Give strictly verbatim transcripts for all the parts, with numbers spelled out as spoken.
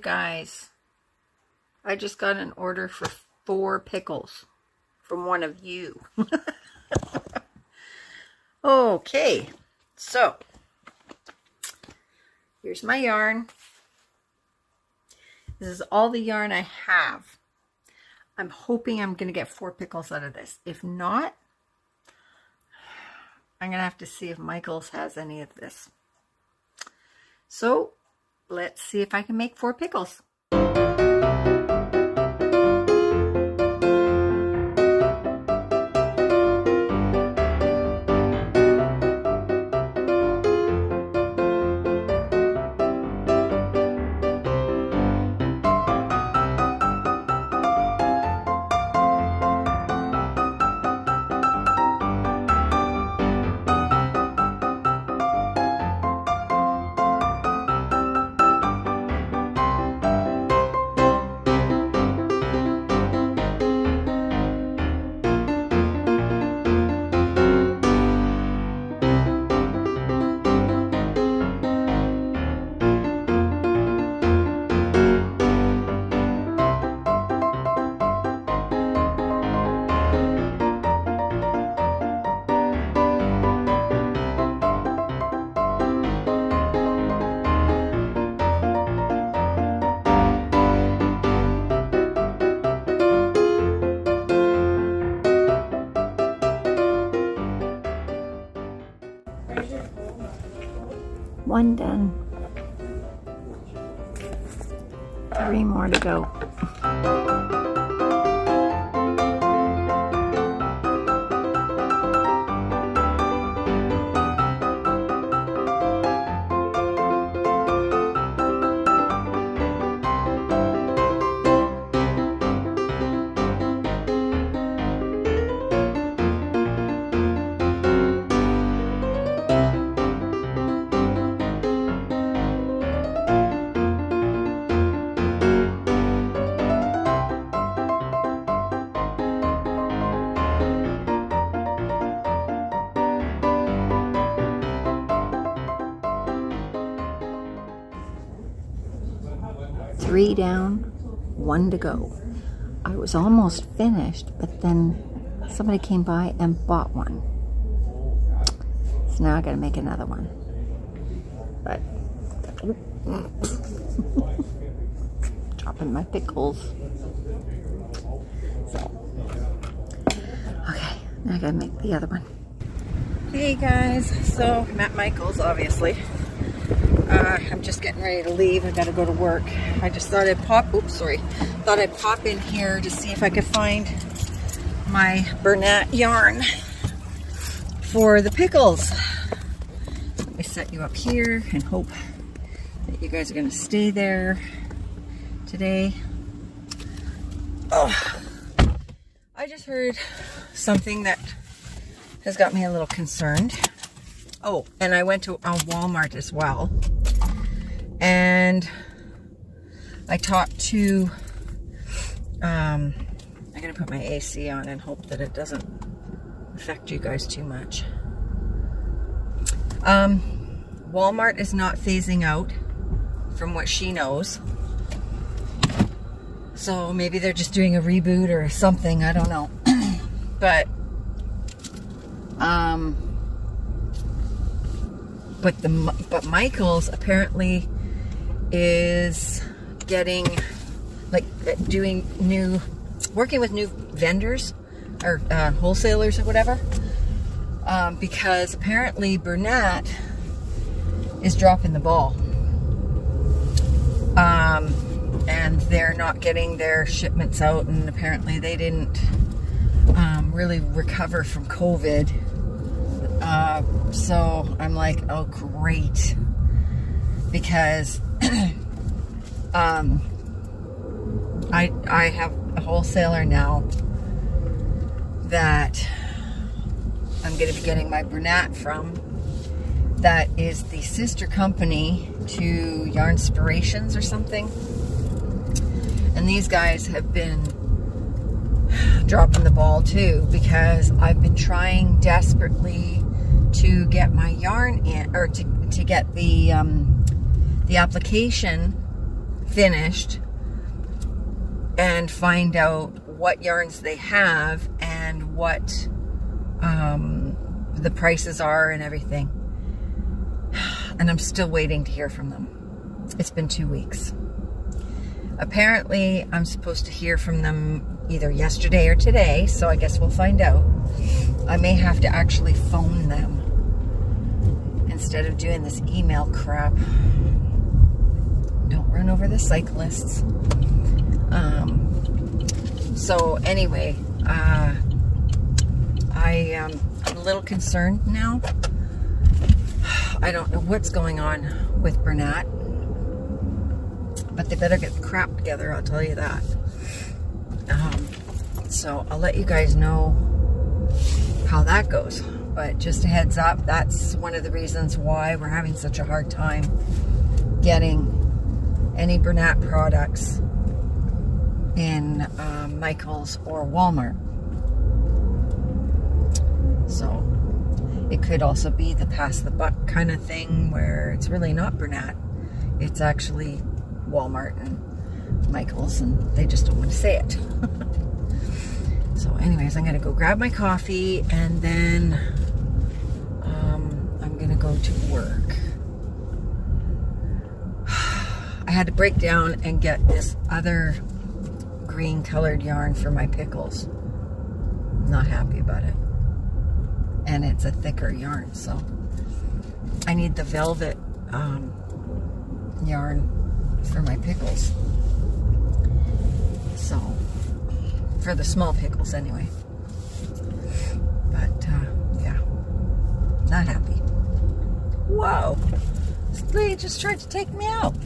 guys, I just got an order for four pickles from one of you. Okay, so here's my yarn. This is all the yarn I have. I'm hoping I'm going to get four pickles out of this. If not, I'm going to have to see if Michaels has any of this. So let's see if I can make four pickles. One done. Three more to go. Three down, one to go. I was almost finished, but then somebody came by and bought one. So now I gotta make another one. But, dropping my pickles. So, okay, now I gotta make the other one. Hey guys, so I'm at Michael's, obviously. Uh, I'm just getting ready to leave. I gotta go to work. I just thought I'd pop, oops, sorry. Thought I'd pop in here to see if I could find my Bernat yarn for the pickles. Let me set you up here and hope that you guys are gonna stay there today. Oh, I just heard something that has got me a little concerned. Oh, and I went to a Walmart as well. And I talked to, um, I'm going to put my A C on and hope that it doesn't affect you guys too much. Um, Walmart is not phasing out from what she knows. So maybe they're just doing a reboot or something. I don't know. But, um... But the but Michaels apparently is getting like doing new, working with new vendors or uh, wholesalers or whatever, um, because apparently Bernat is dropping the ball, um, and they're not getting their shipments out, and apparently they didn't um, really recover from COVID. Uh, so I'm like, oh great, because um, I I have a wholesaler now that I'm going to be getting my Bernat from. That is the sister company to Yarnspirations or something, and these guys have been dropping the ball too, because I've been trying desperately to get my yarn in, or to, to get the um, the application finished and find out what yarns they have and what um, the prices are and everything. And I'm still waiting to hear from them. It's been two weeks. Apparently, I'm supposed to hear from them either yesterday or today, so I guess we'll find out. I may have to actually phone them instead of doing this email crap. Don't run over the cyclists. Um, so anyway, uh, I am a little concerned now. I don't know what's going on with Bernat, but they better get the crap together, I'll tell you that. Um, so I'll let you guys know how that goes. But just a heads up, that's one of the reasons why we're having such a hard time getting any Bernat products in uh, Michaels or Walmart. So it could also be the pass the buck kind of thing where it's really not Bernat. It's actually Walmart and Michaels, and they just don't want to say it. So anyways, I'm going to go grab my coffee, and then um, I'm going to go to work. I had to break down and get this other green colored yarn for my pickles. Not happy about it. And it's a thicker yarn, so I need the velvet um, yarn for my pickles. So, for the small pickles anyway. But, uh, yeah. Not happy. Whoa! This lady just tried to take me out.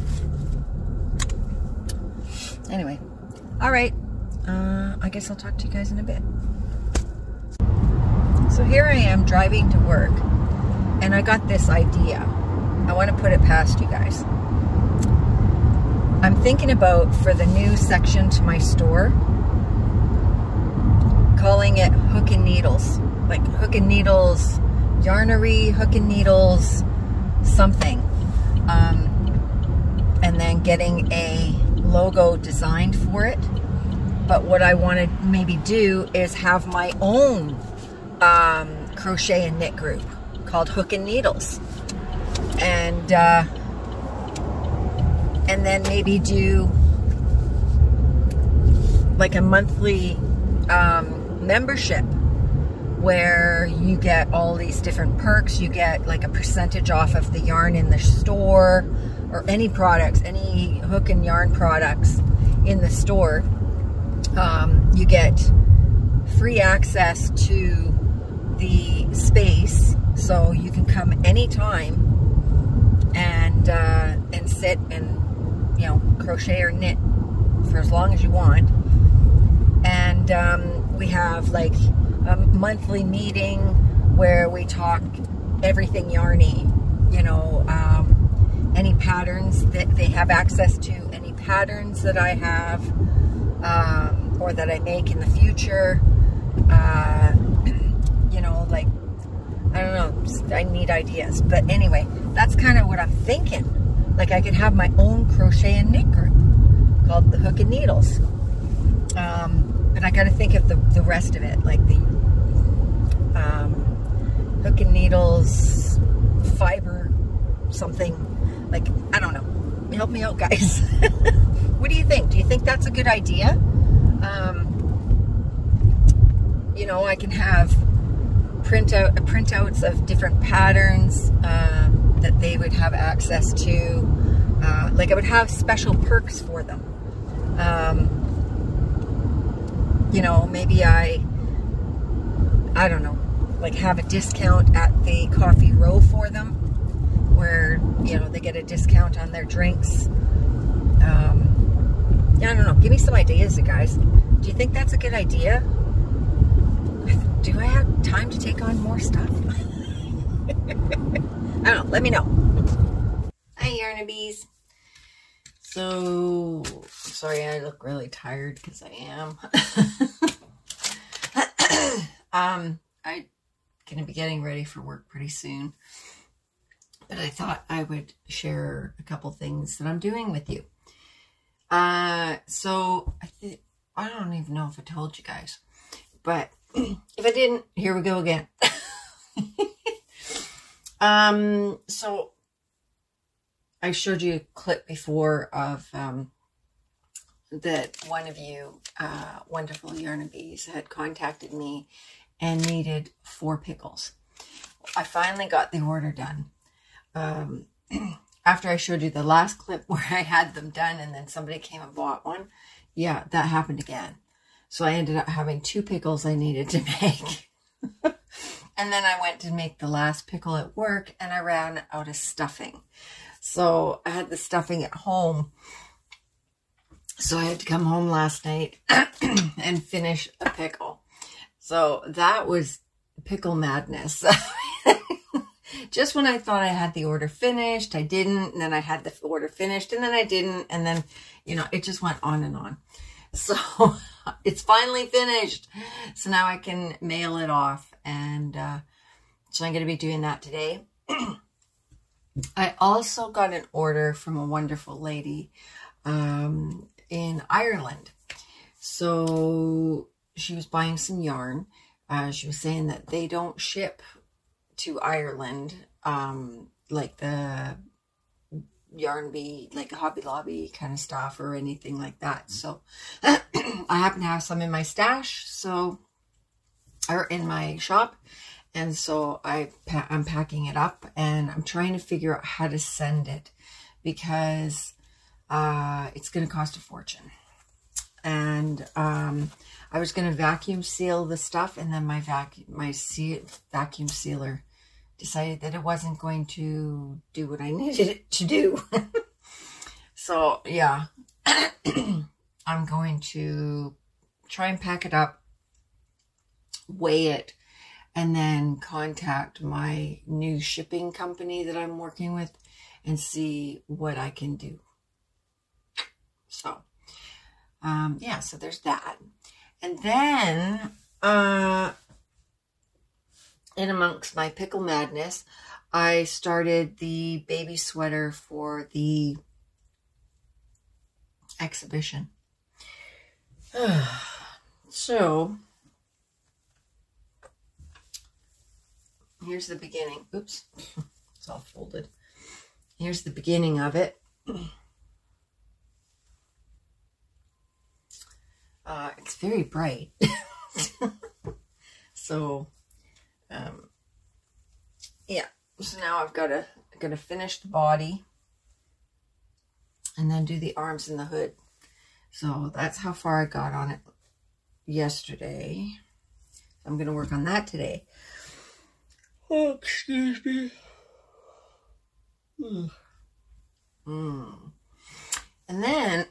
Anyway. Alright. Uh, I guess I'll talk to you guys in a bit. So here I am driving to work. And I got this idea. I want to put it past you guys. I'm thinking about, for the new section to my store, calling it Hook and Needles, like Hook and Needles Yarnery, Hook and Needles something, um, and then getting a logo designed for it. But what I want to maybe do is have my own um, crochet and knit group called Hook and Needles, and uh, and then maybe do like a monthly um, membership where you get all these different perks. You get like a percentage off of the yarn in the store, or any products, any hook and yarn products in the store. Um, you get free access to the space, so you can come anytime and uh, and sit and, you know, crochet or knit for as long as you want. And um, we have like a monthly meeting where we talk everything yarny, you know, um, any patterns that they have access to, any patterns that I have um, or that I make in the future. Uh, you know, like, I don't know, I need ideas. But anyway, that's kind of what I'm thinking. Like, I could have my own crochet and knit group called the Hook and Needles. Um, And I gotta think of the, the rest of it, like the um, Hook and Needles fiber something. Like, I don't know. Help me out, guys. What do you think? Do you think that's a good idea? Um, you know, I can have printout printouts of different patterns uh, that they would have access to. Uh, like, I would have special perks for them. Um, You know, maybe I, I don't know, like have a discount at the coffee row for them, where, you know, they get a discount on their drinks. Um, I don't know. Give me some ideas, you guys. Do you think that's a good idea? Do I have time to take on more stuff? I don't know. Let me know. Hi, Yarnabees. So, sorry, I look really tired because I am. um, I'm going to be getting ready for work pretty soon. But I thought I would share a couple things that I'm doing with you. Uh, so I think, I don't even know if I told you guys, but if I didn't, here we go again. um, so I showed you a clip before of, um, that one of you, uh, wonderful Yarnabees had contacted me and needed four pickles. I finally got the order done. Um, after I showed you the last clip where I had them done and then somebody came and bought one. Yeah, that happened again. So I ended up having two pickles I needed to make. And then I went to make the last pickle at work and I ran out of stuffing. So I had the stuffing at home. So I had to come home last night and finish a pickle. So that was pickle madness. Just when I thought I had the order finished, I didn't. And then I had the order finished and then I didn't. And then, you know, it just went on and on. So it's finally finished. So now I can mail it off. And uh, so I'm going to be doing that today. I also got an order from a wonderful lady um, in Ireland. So she was buying some yarn. Uh, she was saying that they don't ship to Ireland, um, like the Yarnbee, like Hobby Lobby kind of stuff or anything like that. So I happen to have some in my stash, so, or in my shop. And so I, I'm packing it up and I'm trying to figure out how to send it because, uh, it's going to cost a fortune. And, um, I was going to vacuum seal the stuff and then my vacuum, my se vacuum sealer decided that it wasn't going to do what I needed it to do. So yeah, I'm going to try and pack it up, weigh it, and then contact my new shipping company that I'm working with and see what I can do. So, um, yeah, so there's that. And then, uh, in amongst my pickle madness, I started the baby sweater for the exhibition. So, here's the beginning. Oops, it's all folded. Here's the beginning of it. Uh, it's very bright. So, um, yeah. So now I've got to, I've got to finish the body and then do the arms and the hood. So that's how far I got on it yesterday. I'm going to work on that today. Oh, excuse me. Mm. Mm. And then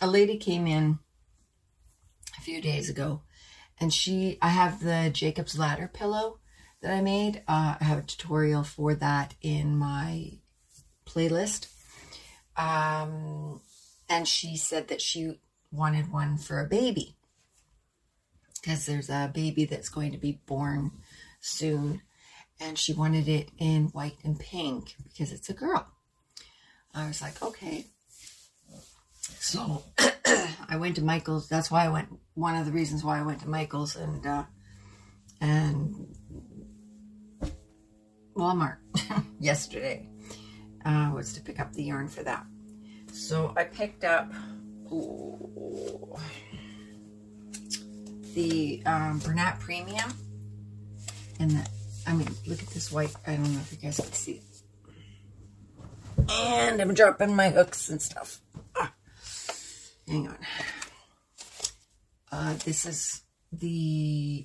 a lady came in a few days ago and she, I have the Jacob's Ladder pillow that I made. Uh, I have a tutorial for that in my playlist. Um, and she said that she wanted one for a baby because there's a baby that's going to be born soon. And she wanted it in white and pink because it's a girl. I was like, okay. So I went to Michaels. That's why I went. One of the reasons why I went to Michaels and, uh, and Walmart yesterday, uh, was to pick up the yarn for that. So I picked up ooh, the, um, Bernat Premium and the, I mean, look at this white. I don't know if you guys can see it. And I'm dropping my hooks and stuff. Hang on. Uh, this is the,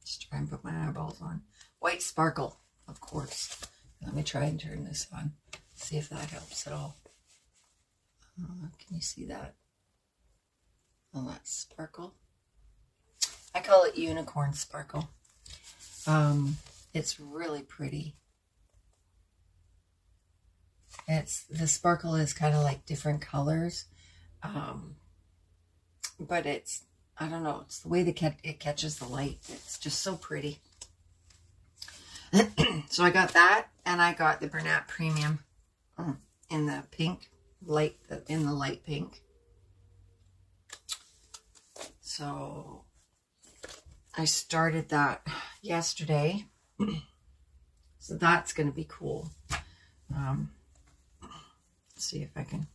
let's try and put my eyeballs on. White Sparkle, of course. Let me try and turn this on. See if that helps at all. Uh, can you see that? Oh, that's Sparkle. I call it Unicorn Sparkle. Um, it's really pretty. It's, the sparkle is kind of like different colors. Um, but it's, I don't know, it's the way the cat it catches the light. It's just so pretty. So I got that and I got the Bernat Premium in the pink. light, in the light pink. So I started that yesterday. So that's going to be cool. Um, let's see if I can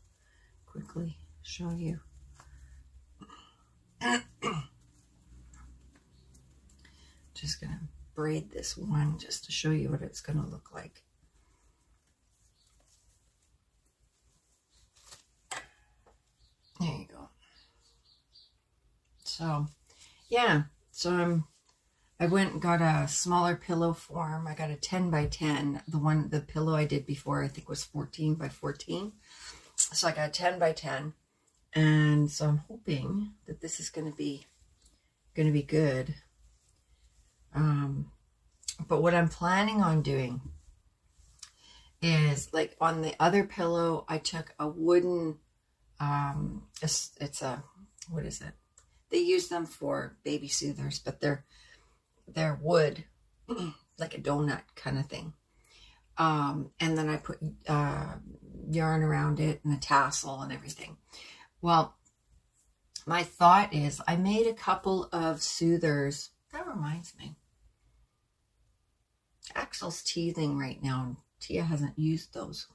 quickly show you. Just going to braid this one just to show you what it's going to look like. There you go. So, yeah. So I'm, I went and got a smaller pillow form. I got a ten by ten. The one, the pillow I did before, I think was fourteen by fourteen. So I got a ten by ten. And so I'm hoping that this is going to be, going to be good. Um, but what I'm planning on doing is, like, on the other pillow, I took a wooden, um, it's, it's a, what is it? They use them for baby soothers, but they're, they're wood, like a donut kind of thing. Um, and then I put, uh, yarn around it and a tassel and everything. Well, my thought is I made a couple of soothers. That reminds me. Axel's teething right now, and Tia hasn't used those.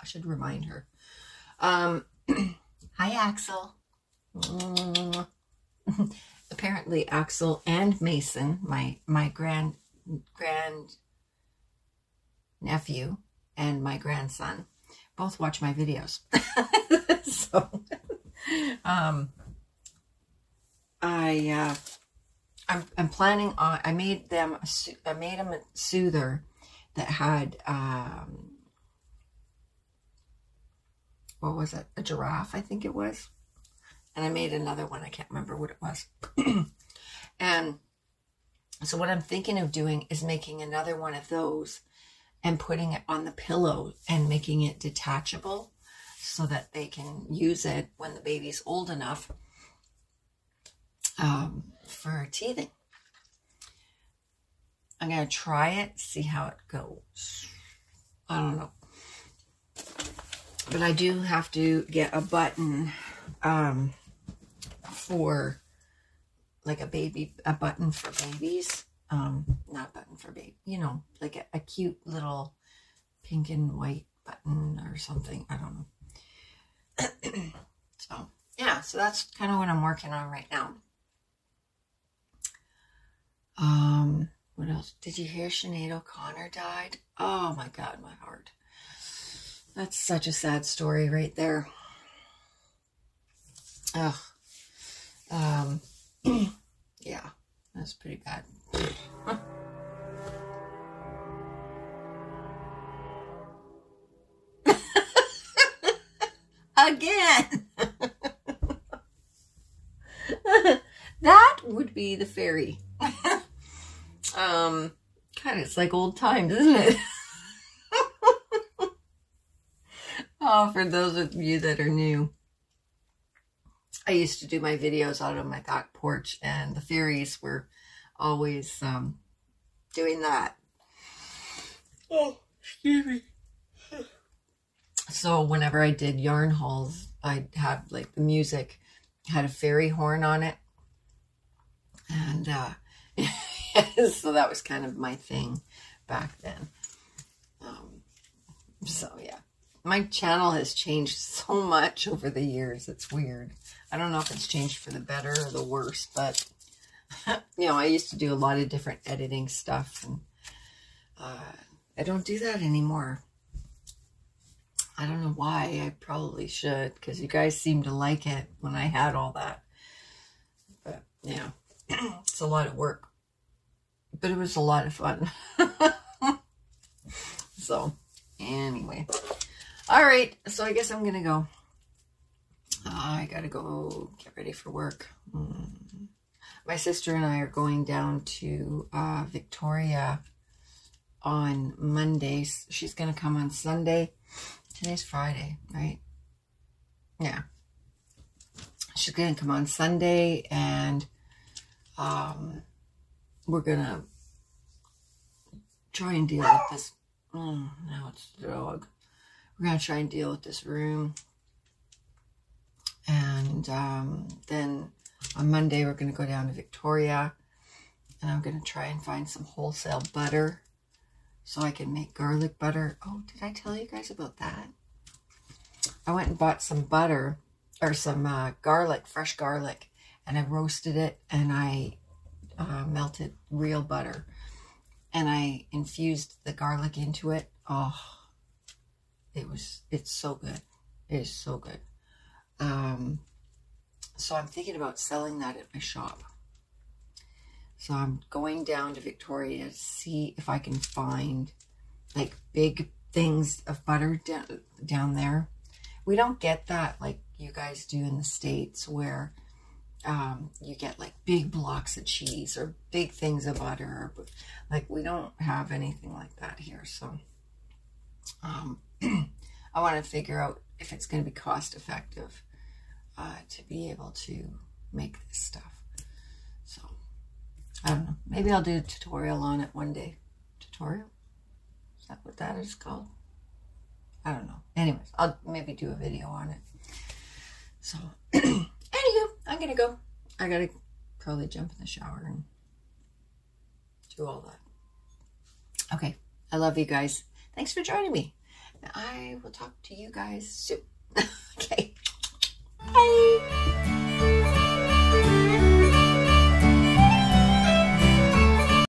I should remind her. Um, hi, Axel. Apparently, Axel and Mason, my my grand grand nephew and my grandson, both watch my videos. So, um, I uh, I'm I'm planning on. I made them. I made them a soother that had. Um, What was it? A giraffe, I think it was. And I made another one. I can't remember what it was. And so what I'm thinking of doing is making another one of those and putting it on the pillow and making it detachable so that they can use it when the baby's old enough um, for teething. I'm going to try it, see how it goes. I don't know. But I do have to get a button um, for, like, a baby, a button for babies. Um, not button for baby, you know, like a, a cute little pink and white button or something. I don't know. So, yeah, so that's kind of what I'm working on right now. Um, what else? Did you hear Sinead O'Connor died? Oh, my God, my heart. That's such a sad story right there. Ugh. Um, yeah, that's pretty bad. Again! That would be the fairy. um, God, it's like old times, isn't it? Oh, for those of you that are new, I used to do my videos out on my back porch, and the fairies were always um, doing that. Oh, excuse me. So whenever I did yarn hauls, I'd have, like, the music had a fairy horn on it. And uh, so that was kind of my thing back then. Um, so, yeah. My channel has changed so much over the years. It's weird. I don't know if it's changed for the better or the worse, but, you know, I used to do a lot of different editing stuff, and uh, I don't do that anymore. I don't know why. I probably should, because you guys seem to like it when I had all that. But, yeah, it's a lot of work. But it was a lot of fun. So, anyway. All right, so I guess I'm going to go. Uh, I got to go get ready for work. Mm. My sister and I are going down to uh, Victoria on Monday. She's going to come on Sunday. Today's Friday, right? Yeah. She's going to come on Sunday, and um, we're going to try and deal with this. Oh, now it's the dog. We're going to try and deal with this room. And um, then on Monday, we're going to go down to Victoria. And I'm going to try and find some wholesale butter so I can make garlic butter. Oh, did I tell you guys about that? I went and bought some butter or some uh, garlic, fresh garlic. And I roasted it and I uh, melted real butter. And I infused the garlic into it. Oh, it was, it's so good. It is so good. Um, so I'm thinking about selling that at my shop. So I'm going down to Victoria to see if I can find like big things of butter down, down there. We don't get that like you guys do in the States where um, you get like big blocks of cheese or big things of butter. Like we don't have anything like that here. So um, I want to figure out if it's going to be cost effective uh, to be able to make this stuff. So I don't know. Maybe I'll do a tutorial on it one day. Tutorial? Is that what that is called? I don't know. Anyways, I'll maybe do a video on it. So, anywho, I'm going to go. I got to probably jump in the shower and do all that. Okay. I love you guys. Thanks for joining me. I will talk to you guys soon. Okay. Bye.